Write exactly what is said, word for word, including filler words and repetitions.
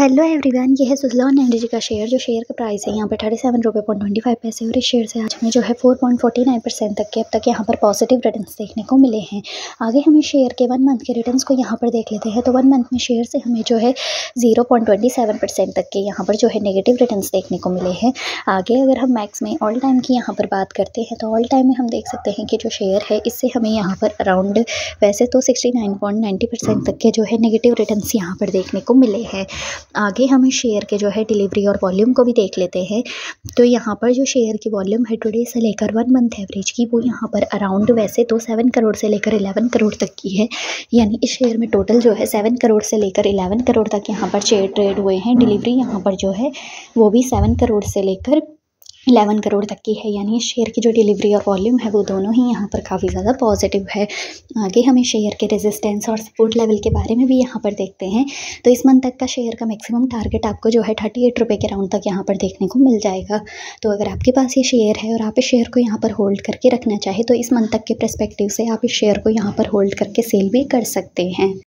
Hello everyone, ये है Suzlon energy का शेयर। जो शेयर का प्राइस है यहाँ पर थर्टी सेवन रुपये पॉइंट ट्वेंटी फाइव पैसे और इस शेयर से आज हमें जो है four point forty nine percent तक के अब तक यहाँ पर पॉजिटिव रिटर्न्स देखने को मिले हैं। आगे हमें शेयर के वन मंथ के रिटर्न्स को यहाँ पर देख लेते हैं। तो वन मंथ में शेयर से हमें जो है zero point twenty seven percent तक के यहाँ पर जो है नेगेटिव रिटर्न्स देखने को मिले हैं। आगे अगर हम मैक्स में ऑल टाइम की यहाँ पर बात करते हैं तो ऑल टाइम में हम देख सकते हैं कि जो शेयर है इससे हमें यहाँ पर अराउंड वैसे तो sixty nine point ninety percent तक के जो है नेगेटिव रिटर्न्स यहाँ पर देखने को मिले हैं। आगे हमें शेयर के जो है डिलीवरी और वॉल्यूम को भी देख लेते हैं। तो यहाँ पर जो शेयर की वॉल्यूम है टुडे से लेकर वन मंथ एवरेज की वो यहाँ पर अराउंड वैसे तो सेवन करोड़ से लेकर इलेवन करोड़ तक की है, यानी इस शेयर में टोटल जो है सेवन करोड़ से लेकर इलेवन करोड़ तक यहाँ पर शेयर ट्रेड हुए हैं। डिलीवरी यहाँ पर जो है वो भी सेवन करोड़ से लेकर इलेवन करोड़ तक की है, यानी शेयर की जो डिलीवरी और वॉल्यूम है वो दोनों ही यहाँ पर काफ़ी ज़्यादा पॉजिटिव है। आगे हमें शेयर के रेजिस्टेंस और सपोर्ट लेवल के बारे में भी यहाँ पर देखते हैं। तो इस मंथ तक का शेयर का मैक्सिमम टारगेट आपको जो है थर्टी एट रुपये के राउंड तक यहाँ पर देखने को मिल जाएगा। तो अगर आपके पास ये शेयर है और आप इस शेयर को यहाँ पर होल्ड करके रखना चाहे तो इस मंथ तक के प्रस्पेक्टिव से आप इस शेयर को यहाँ पर होल्ड करके सेल भी कर सकते हैं।